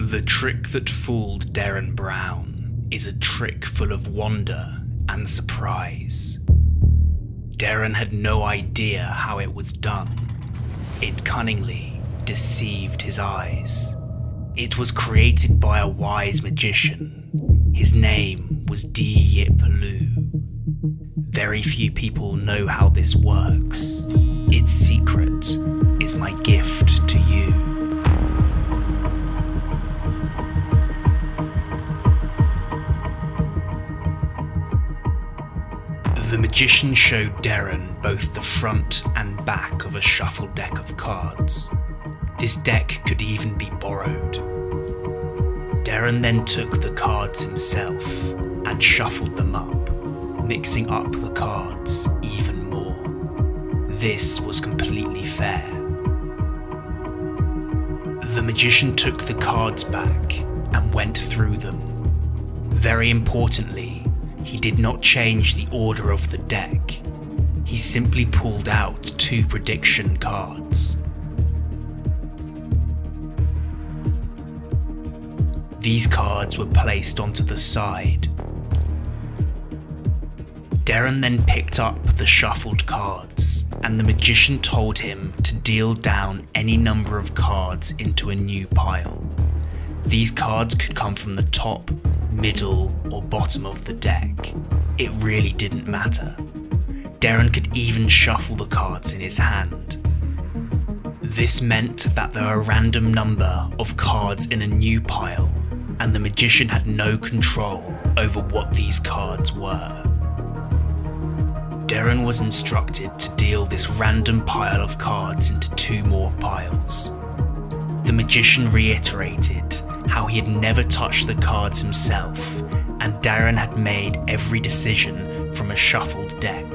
The trick that fooled Derren Brown is a trick full of wonder and surprise. Derren had no idea how it was done. It cunningly deceived his eyes. It was created by a wise magician. His name was Di Yip Lu. Very few people know how this works. Its secret is my gift to you. The magician showed Derren both the front and back of a shuffled deck of cards. This deck could even be borrowed. Derren then took the cards himself and shuffled them up, mixing up the cards even more. This was completely fair. The magician took the cards back and went through them. Very importantly, he did not change the order of the deck. He simply pulled out two prediction cards. These cards were placed onto the side. Derren then picked up the shuffled cards, and the magician told him to deal down any number of cards into a new pile. These cards could come from the top, middle or bottom of the deck. It really didn't matter. Derren could even shuffle the cards in his hand. This meant that there were a random number of cards in a new pile, and the magician had no control over what these cards were. Derren was instructed to deal this random pile of cards into two more piles. The magician reiterated how he had never touched the cards himself, and Derren had made every decision from a shuffled deck.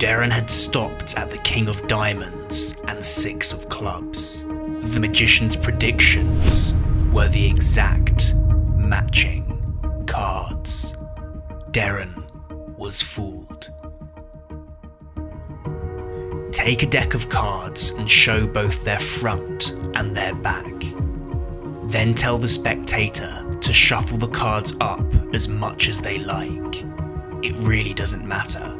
Derren had stopped at the King of Diamonds and Six of Clubs. The magician's predictions were the exact matching cards. Derren was fooled. Take a deck of cards and show both their front and their back. Then tell the spectator to shuffle the cards up as much as they like. It really doesn't matter.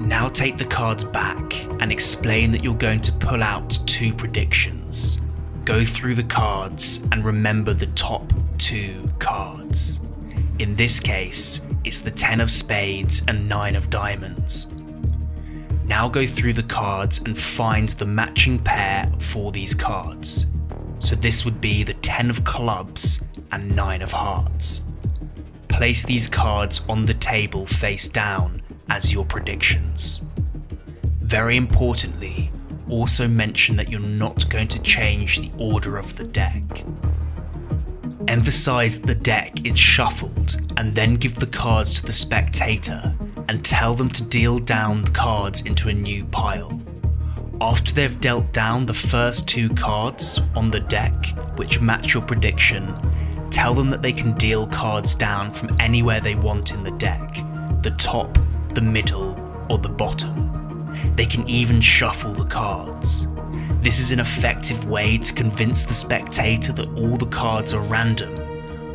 Now take the cards back and explain that you're going to pull out two predictions. Go through the cards and remember the top two cards. In this case, it's the Ten of Spades and Nine of Diamonds. Now go through the cards and find the matching pair for these cards. So this would be the Ten of Clubs and Nine of Hearts. Place these cards on the table face down as your predictions. Very importantly, also mention that you're not going to change the order of the deck. Emphasize that the deck is shuffled, and then give the cards to the spectator and tell them to deal down the cards into a new pile. After they've dealt down the first two cards on the deck, which match your prediction, tell them that they can deal cards down from anywhere they want in the deck, the top, the middle, or the bottom. They can even shuffle the cards. This is an effective way to convince the spectator that all the cards are random,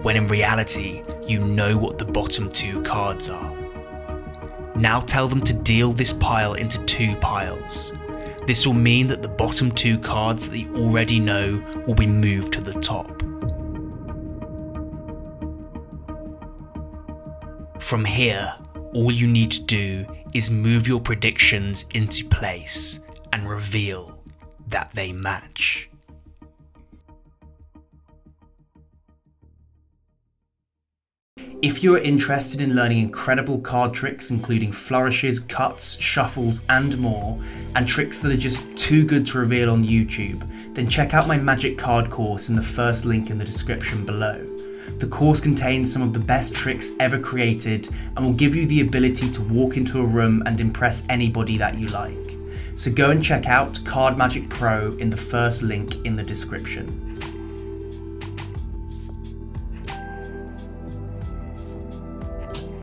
when in reality, you know what the bottom two cards are. Now tell them to deal this pile into two piles. This will mean that the bottom two cards that you already know will be moved to the top. From here, all you need to do is move your predictions into place and reveal that they match. If you are interested in learning incredible card tricks, including flourishes, cuts, shuffles and more, and tricks that are just too good to reveal on YouTube, then check out my Magic Card course in the first link in the description below. The course contains some of the best tricks ever created and will give you the ability to walk into a room and impress anybody that you like. So go and check out Card Magic Pro in the first link in the description.